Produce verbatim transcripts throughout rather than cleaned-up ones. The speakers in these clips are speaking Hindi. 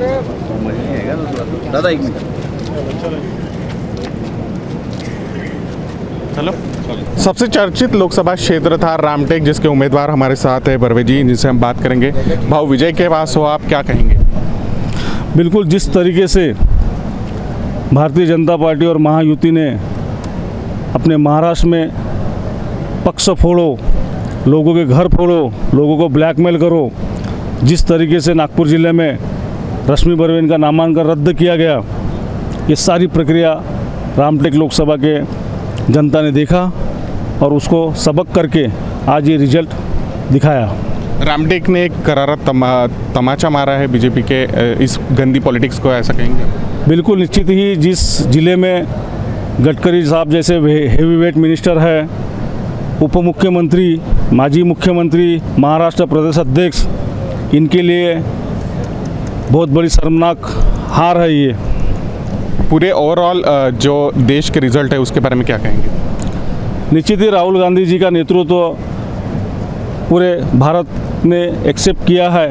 है दादा एक मिनट। हेलो, सबसे चर्चित लोकसभा क्षेत्र था रामटेक, जिसके उम्मीदवार हमारे साथ है बर्वे जी, जिनसे हम बात करेंगे। भाऊ विजय के पास हो आप, क्या कहेंगे? बिल्कुल, जिस तरीके से भारतीय जनता पार्टी और महायुति ने अपने महाराष्ट्र में पक्ष फोड़ो, लोगों के घर फोड़ो, लोगों को ब्लैकमेल करो, जिस तरीके से नागपुर ज़िले में रश्मि बर्वेन का नामांकन रद्द किया गया, ये सारी प्रक्रिया रामटेक लोकसभा के जनता ने देखा और उसको सबक करके आज ये रिजल्ट दिखाया। रामटेक ने एक करारा तमा, तमाचा मारा है बीजेपी के इस गंदी पॉलिटिक्स को, ऐसा कहेंगे? बिल्कुल निश्चित ही, जिस ज़िले में गडकरी साहब जैसे हेवीवेट मिनिस्टर है, उप मुख्यमंत्री, माजी मुख्यमंत्री, महाराष्ट्र प्रदेश अध्यक्ष, इनके लिए बहुत बड़ी शर्मनाक हार है ये। पूरे ओवरऑल जो देश के रिजल्ट है उसके बारे में क्या कहेंगे? निश्चित ही राहुल गांधी जी का नेतृत्व तो पूरे भारत ने एक्सेप्ट किया है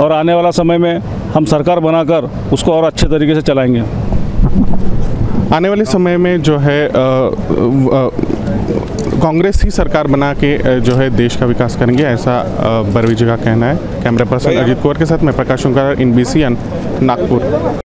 और आने वाला समय में हम सरकार बनाकर उसको और अच्छे तरीके से चलाएंगे। आने वाले समय में जो है कांग्रेस ही सरकार बना के जो है देश का विकास करेंगे, ऐसा बर्वे जी का कहना है। कैमरा पर्सन अजित कौर के साथ मैं प्रकाश ओंकार, I N B C N Nagpur.